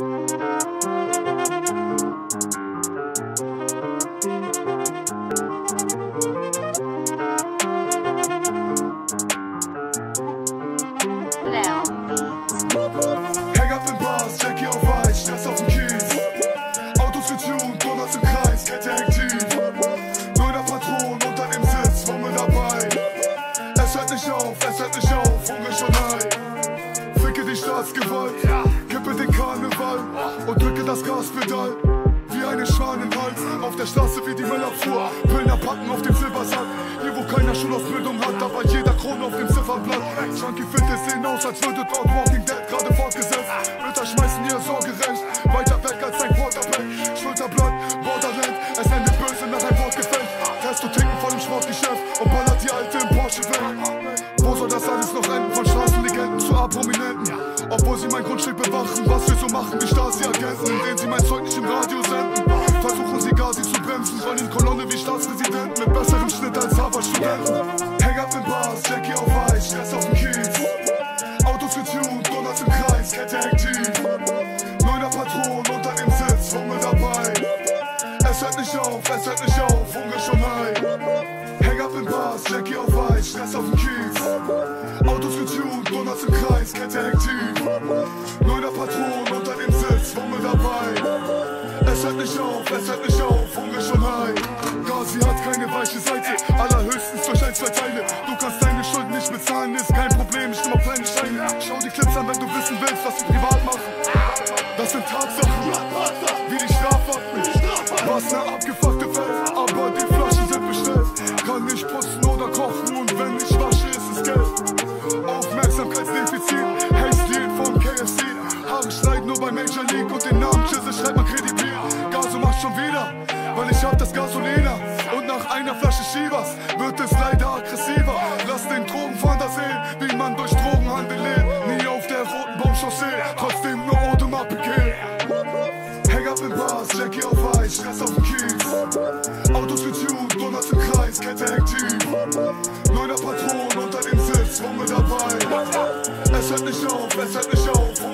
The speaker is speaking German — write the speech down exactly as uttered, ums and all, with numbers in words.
Häng ab im Bass, Jacky auf Weiß, Schnellst auf dem Kiez. Autos getuned, Donuts im Kreis, Kette hängt tief. Mörderpatronen unter dem Sitz, Wumme dabei. Es hört nicht auf, es hört nicht auf, Hunger schon high. Ficke die Staatsgewalt, kippe den Karneval und drücke das Gaspedal. Wie eine Schale im Hals, auf der Straße wie die Müllabfuhr. Pilner packen auf dem Silbersack, hier wo keiner Schulausbildung hat, aber jeder Kron auf dem Ziffernblatt. Junkie Fitness sehen aus, als würde dort Walking Dead gerade fortgesetzt. Mütter schmeißen ihr Sorgerecht, weiter weg als ein Quarterback. Schulterblatt, Borderland, es endet böse nach einem Wortgefecht. Testo trinken vor dem Sportgeschäft und ballert die Alte im Porsche weg. Wo soll das alles noch enden, von Straßenlegenden zu A-Prominenten? Obwohl sie mein Grundstück bewachen, was wir so machen, die Stasi-Agenten. Indem sie mein Zeug nicht im Radio senden, versuchen sie Gazi zu bremsen. Von in Kolonne wie Staatspräsident, mit besserem Schnitt als Harvard-Studenten. Häng ab im Bars, Jacky auf Weiß, Stress auf dem Kiez. Autos getuned, Donuts im Kreis, Kette hängt tief. Neuner Patronen unter dem Sitz, Wumme dabei. Es hört nicht auf, es hört nicht auf, Hunger schon high. Häng ab im Bars, Jacky auf Weiß, Stress auf dem Kiez. Autos getuned, Donuts im Kreis, Kette hängt tief. Neuner Patronen unter dem Sitz, Wumme dabei. Es hört nicht auf, es hört nicht auf, Hunger schon high. Gazi hat keine weiche Seite, allerhöchstens durch ein, zwei Teile. Du kannst deine Schulden nicht bezahlen, ist kein Problem, ich stimme auf deine Steine. Schau die Clips an, wenn du wissen willst, was sie privat machen. Das sind Tatsachen, wie die Strafwaffen. Was eine abgefuckte Welt, aber die Flaschen sind bestellt. Kann nicht putzen oder kochen und wenn ich wasche, ist es Geld. Aufmerksamkeitsdefizit, Hate-Stil von K F C. Haare schneiden nur bei Major League und den Namen Chizze schreibt man kredibil. Gaso macht schon wieder, weil ich hab das Gasolina. Und nach einer Flasche Chivas wird es leider aggressiver. Lass den Drogenfander sehen, wie man durch Drogenhandel lebt. Nie auf der roten Baumchaussee, trotzdem nur Audemar Piguet. Häng ab im Bars, Jacky auf Weiß, Stress auf dem Kiez. Autos getuned, Donuts im Kreis, Kette hängt tief. Neuner Patronen unter dem Sitz, Wumme dabei. Es hört nicht auf, es hört nicht auf.